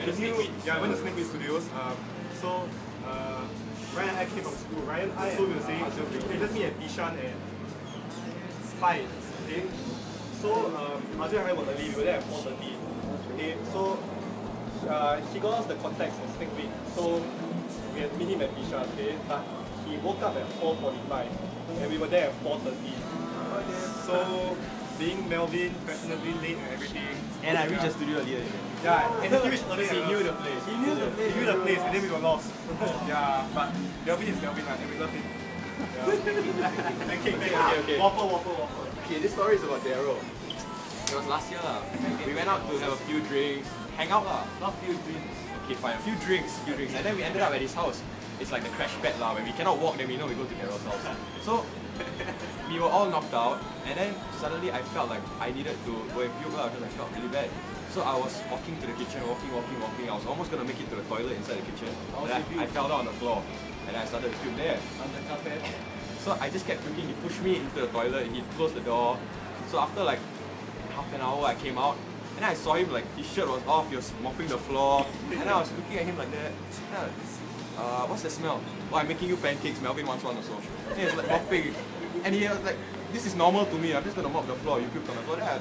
I went to Snakebit Studios. Ryan and I came from school. Ryan and I were going to say, they just meet at Bishan and 5. Okay? So, Arjun and I were early, we were there at 4:30. Okay? So, he got us the contacts of Snakebit. So, we had meet him at Bishan, okay? But he woke up at 4:45 and we were there at 4:30. So, being Melvin, fashionably late and everything. And I reached the studio earlier. Yeah, and he reached earlier. He knew the place. He knew the place, and then we were lost. Yeah, but Melvin is Melvin, and we love him. Yeah. Okay. Waffle. Okay, this story is about Daryl. It was last year. We went out to have a few drinks. Hang out lah. Not few drinks. Okay, fine. A few drinks. And then we ended up at his house. It's like the crash pad lah. When we cannot walk, then we know we go to Daryl's house. So, we were all knocked out, and then suddenly I felt like I needed to go and puke because I felt really bad. So I was walking to the kitchen, walking. I was almost going to make it to the toilet inside the kitchen. I fell down on the floor, and I started to puke there. On the carpet. So I just kept puking. He pushed me into the toilet, he closed the door. So after like half an hour, I came out, and I saw him like, his shirt was off, he was mopping the floor, and I was looking at him like that. What's the smell? Oh, I'm making you pancakes, Melvin wants one also. And he was like mopping. And he was like, this is normal to me, I'm just gonna mop the floor, you puke on the floor. There are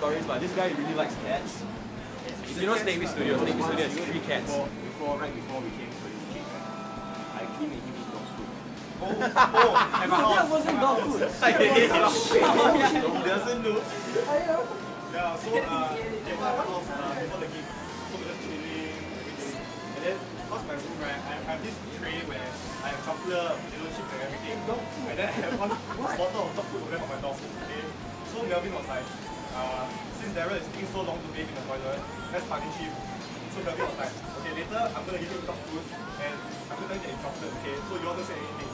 stories, but this guy really likes cats. You know Snakebit Studio, Snakebit Studio has 3 cats. Right before we came to his cake, I came and he ate dog food. That wasn't dog food! He doesn't know. Yeah, so they were before the gig, so we just chilling, everything. And then, because my room, right, I have this tray where I have chocolate, potato chips and everything. And then I have one bottle of dog food over there for my dog. Okay? So Melvin was like, since Daryl is taking so long to bathe in the toilet, let's punish him. So Melvin was like, okay, later I'm going to give you dog food and I'm going to get chocolate, okay? So you all don't say anything.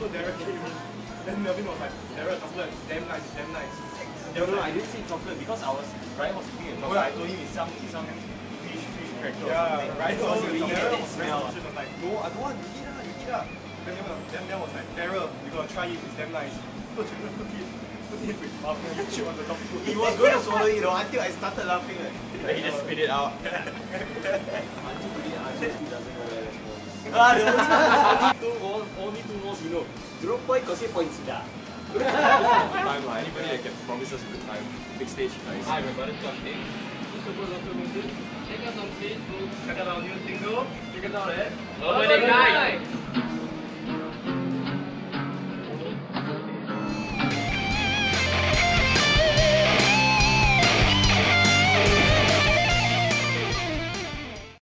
So Daryl came in. Then Melvin was like, Daryl, chocolate is damn nice, No, I didn't say chocolate because I was, Ryan was eating a chocolate. Well, I told him it's some fish cracker or something. Ryan was eating it, smell. I was like, no, I don't want to eat it, you eat it. Then there was like, Daryl, you gotta try it, it's damn nice. So Daryl put it with his mouth and he chewed on the top food. He was going to swallow it until I started laughing. Like, he just spit it out. Until today, I just doesn't know where it's going. Ah, the only two most you know. 0.0 points dah. Anybody that can promise us a good time. Big stage, guys. Hi, everybody. Check out on stage. Check out our new single. Check it out, eh?